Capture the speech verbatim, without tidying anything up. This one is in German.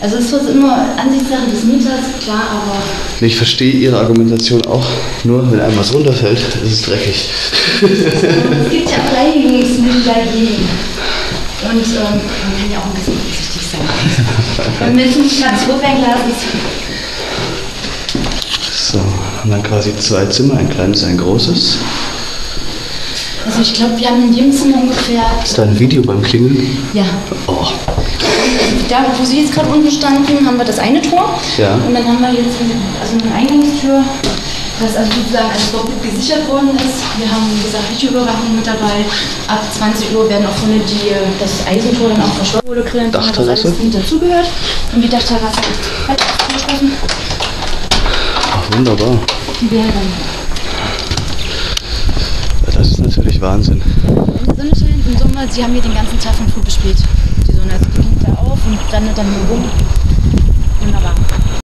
Also es ist immer Ansichtssache des Mieters, klar, aber... Ich verstehe Ihre Argumentation auch, nur wenn einem was runterfällt, ist es dreckig. Es gibt ja Reinigungsmittel dagegen. Und ähm, man kann ja auch ein bisschen vorsichtig sein. Wenn wir jetzt nicht ganz runtergelassen ist. So, haben dann quasi zwei Zimmer, ein kleines, ein großes. Also ich glaube, wir haben in jedem Zimmer ungefähr... Ist da ein Video beim Klingeln? Ja. Oh. Da, wo Sie jetzt gerade unten standen, haben wir das eine Tor. Ja. Und dann haben wir jetzt also eine Eingangstür, was also sozusagen als Vorbild gesichert worden ist. Wir haben, wie gesagt, Videoüberwachung mit dabei. Ab zwanzig Uhr werden auch Hunde, die das Eisentor dann auch verschlossen wurde, grillen. Das alles mit dazugehört. Und die Dachterrasse hat auch verschlossen. Ach, wunderbar. Die werden dann. Das ist natürlich Wahnsinn. Im Sonnenschein, im Sommer, Sie haben hier den ganzen Tag von früh bis spät. Die Sonne, also die geht da auf und dann dann rum.